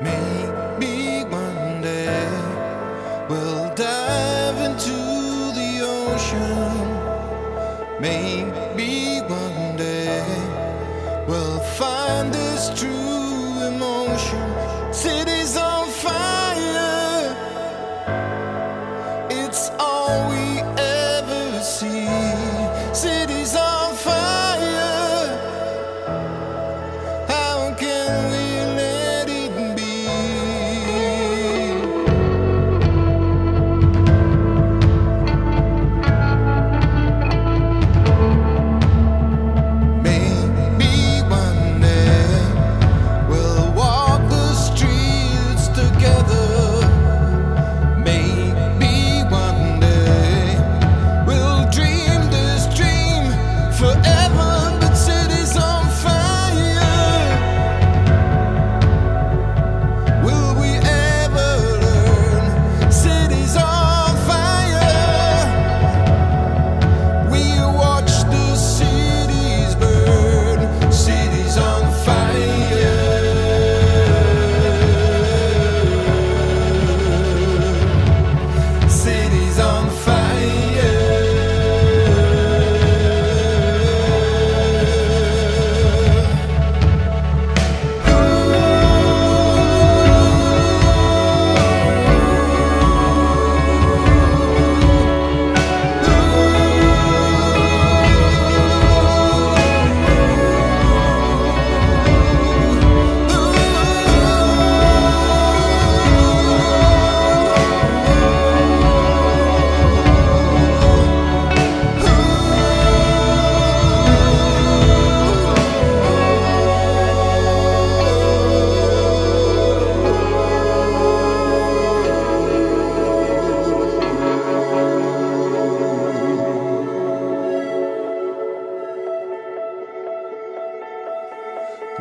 Maybe one day we'll dive into the ocean. Maybe one day we'll find this true emotion. Cities on fire, it's all we ever see. Cities on fire, how can we?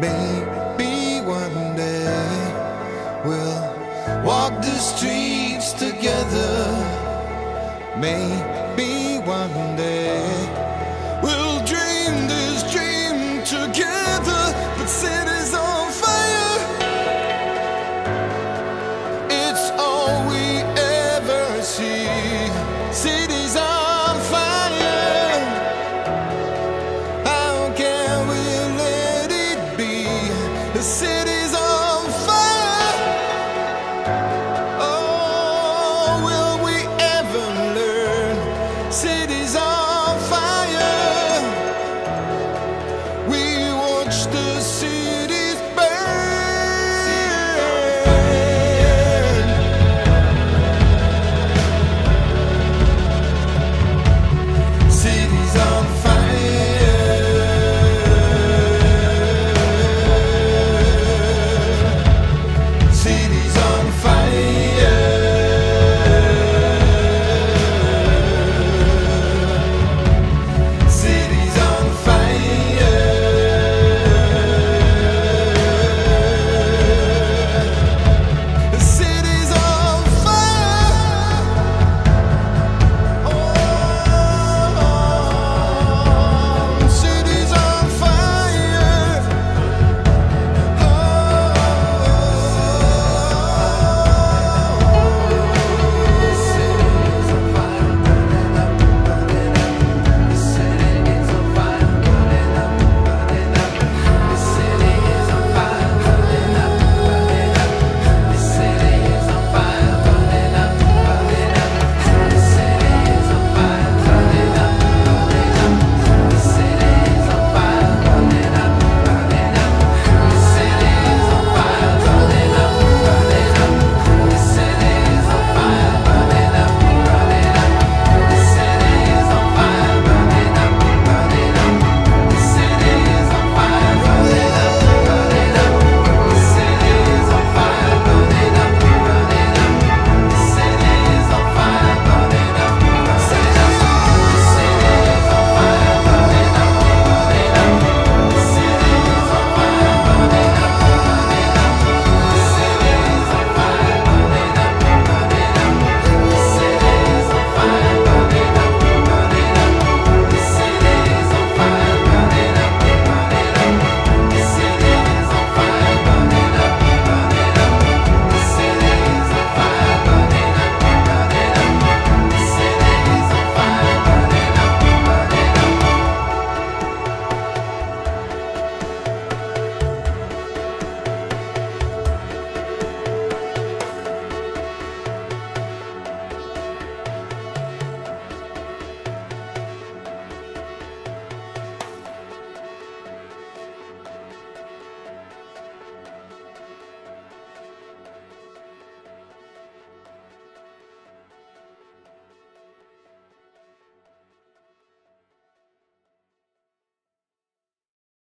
Maybe one day we'll walk the streets together. Maybe one day